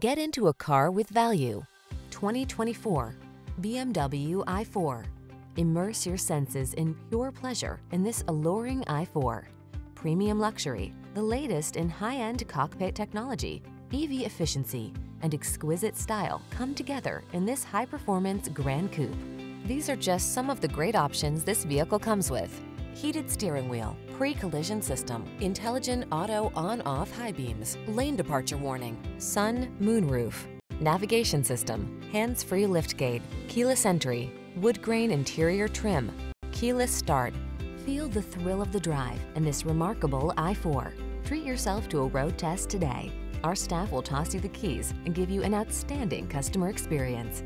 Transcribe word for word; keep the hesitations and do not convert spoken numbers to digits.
Get into a car with value. twenty twenty-four B M W i four. Immerse your senses in pure pleasure in this alluring i four. Premium luxury, the latest in high-end cockpit technology, E V efficiency, and exquisite style come together in this high-performance Grand Coupe. These are just some of the great options this vehicle comes with: heated steering wheel, pre-collision system, intelligent auto on-off high beams, lane departure warning, sun, moon roof, navigation system, hands-free liftgate, keyless entry, wood grain interior trim, keyless start. Feel the thrill of the drive in this remarkable i four. Treat yourself to a road test today. Our staff will toss you the keys and give you an outstanding customer experience.